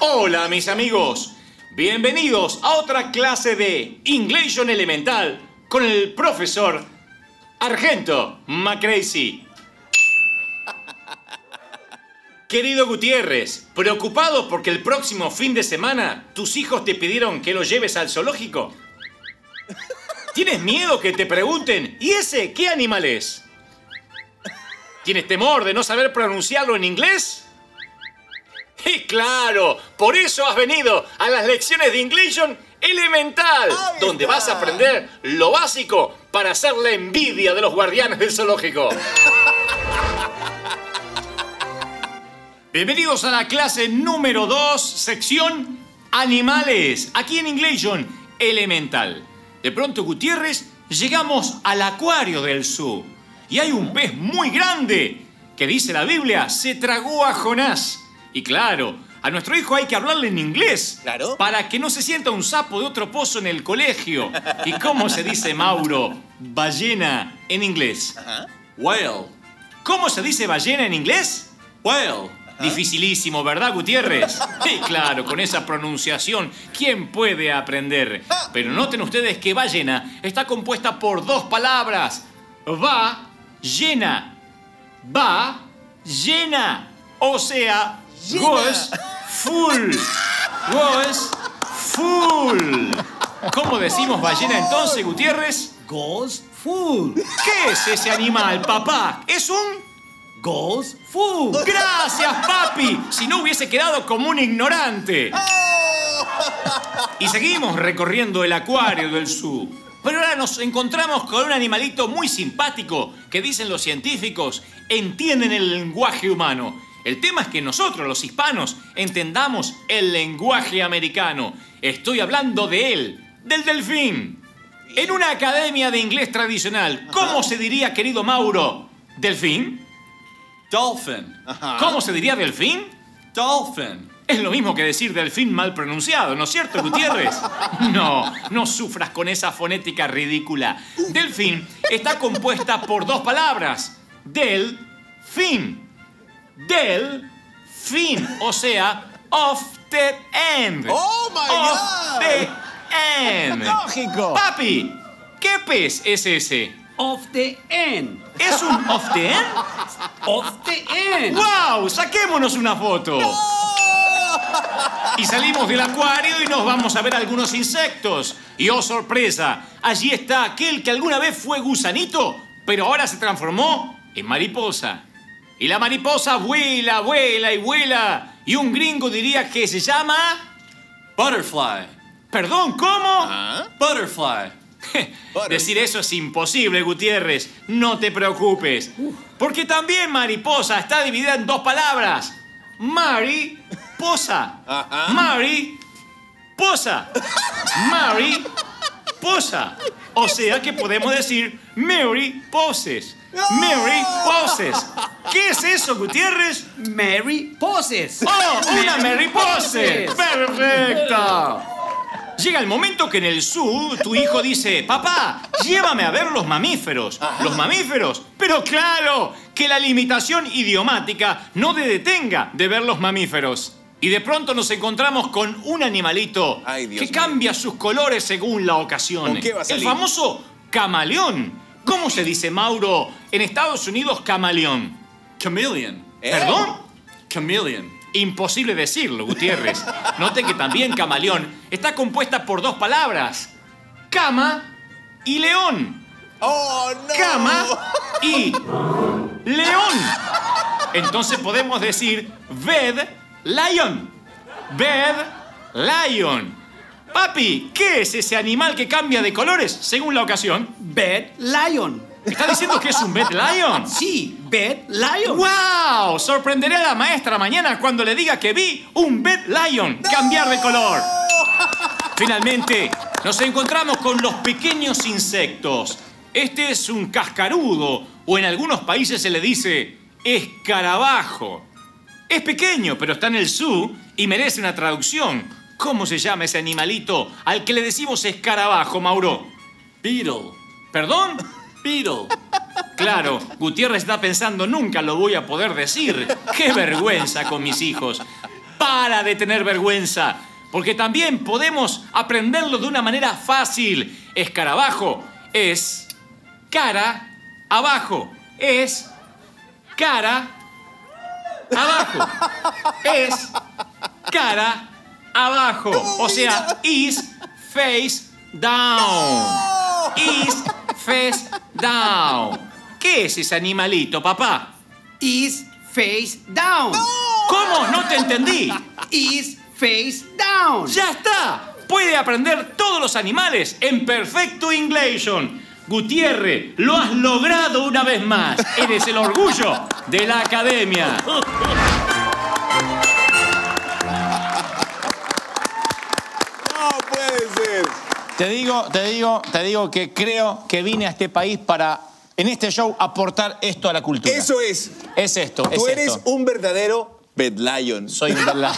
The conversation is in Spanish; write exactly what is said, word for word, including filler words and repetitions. Hola mis amigos, bienvenidos a otra clase de Ingleiyon Elemental con el profesor Argento McCrazy. Querido Gutiérrez, ¿preocupado porque el próximo fin de semana tus hijos te pidieron que los lleves al zoológico? ¿Tienes miedo que te pregunten, ¿y ese qué animal es? ¿Tienes temor de no saber pronunciarlo en inglés? Y claro, por eso has venido a las lecciones de Ingleiyon Elemental, donde vas a aprender lo básico para hacer la envidia de los guardianes del zoológico. Bienvenidos a la clase número dos, sección animales, aquí en Ingleiyon Elemental. De pronto, Gutiérrez, llegamos al Acuario del Sur y hay un pez muy grande que, dice la Biblia, se tragó a Jonás. Y claro, a nuestro hijo hay que hablarle en inglés. Claro. Para que no se sienta un sapo de otro pozo en el colegio. ¿Y cómo se dice, Mauro, ballena en inglés? Uh-huh. Whale. ¿Cómo se dice ballena en inglés? Whale. Uh-huh. Dificilísimo, ¿verdad, Gutiérrez? Sí, claro, con esa pronunciación, ¿quién puede aprender? Pero noten ustedes que ballena está compuesta por dos palabras. Va, llena. Va, llena. O sea, was full. Was full. ¿Cómo decimos ballena entonces, Gutiérrez? Goes full. ¿Qué es ese animal, papá? Es un... goes full. Gracias, papi. Si no, hubiese quedado como un ignorante. Y seguimos recorriendo el Acuario del Sur. Pero ahora nos encontramos con un animalito muy simpático que, dicen los científicos, entienden el lenguaje humano. El tema es que nosotros, los hispanos, entendamos el lenguaje americano. Estoy hablando de él, del delfín. En una academia de inglés tradicional, ¿cómo se diría, querido Mauro, delfín? Dolphin. ¿Cómo se diría delfín? Dolphin. Es lo mismo que decir delfín mal pronunciado, ¿no es cierto, Gutiérrez? No, no sufras con esa fonética ridícula. Delfín está compuesta por dos palabras. Del, fin. Del fin, o sea, off the end. ¡Oh, my God! Off the end. ¡Lógico! Papi, ¿qué pez es ese? Off the end. ¿Es un off the end? Off the end. ¡Wow! ¡Saquémonos una foto! No. Y salimos del acuario y nos vamos a ver algunos insectos. Y ¡oh, sorpresa! Allí está aquel que alguna vez fue gusanito, pero ahora se transformó en mariposa. Y la mariposa vuela, vuela y vuela. Y un gringo diría que se llama... butterfly. ¿Perdón, cómo? ¿Ah? Butterfly. Butterfly. Decir eso es imposible, Gutiérrez. No te preocupes. Porque también mariposa está dividida en dos palabras. Mary, posa. Uh-huh. Mary, posa. Mary, posa. O sea que podemos decir Mary Poses. Mary Poses. ¿Qué es eso, Gutiérrez? Mary Poses. ¡Oh, una Mary Poses! ¡Perfecto! Llega el momento que en el zoo tu hijo dice, papá, llévame a ver los mamíferos. ¿Los mamíferos? Pero claro, que la limitación idiomática no te detenga de ver los mamíferos. Y de pronto nos encontramos con un animalito Ay, Dios que Dios cambia Dios. sus colores según la ocasión. ¿Qué va a salir? El famoso camaleón. ¿Cómo se dice, Mauro, en Estados Unidos, camaleón? Chameleon. ¿Eh? ¿Perdón? Chameleon. Imposible decirlo, Gutiérrez. Note que también camaleón está compuesta por dos palabras. Cama y león. ¡Oh, no! Cama y león. Entonces podemos decir bed lion. Bed lion. Papi, ¿qué es ese animal que cambia de colores según la ocasión? Bed lion. ¿Estás diciendo que es un bed lion? Sí, bed lion. ¡Wow! Sorprenderé a la maestra mañana cuando le diga que vi un bed lion cambiar de color. Finalmente, nos encontramos con los pequeños insectos. Este es un cascarudo, o en algunos países se le dice escarabajo. Es pequeño, pero está en el zoo y merece una traducción. ¿Cómo se llama ese animalito al que le decimos escarabajo, Mauro? Beetle. ¿Perdón? Beetle. Claro, Gutiérrez está pensando, nunca lo voy a poder decir. ¡Qué vergüenza con mis hijos! para de tener vergüenza, porque también podemos aprenderlo de una manera fácil. Escarabajo es cara abajo, es cara abajo, es cara abajo. O sea, is face down. Is face down. ¿Qué es ese animalito, papá? Is face down. ¿Cómo? No te entendí. Is face down. ¡Ya está! Puede aprender todos los animales en perfecto Ingleiyon. Gutiérrez, lo has logrado una vez más. Eres el orgullo de la academia. No puede ser. Te digo, te digo, te digo que creo que vine a este país para, en este show, aportar esto a la cultura. Eso es. Es esto. Tú es eres esto. un verdadero Bedlion. Soy un Bedlion.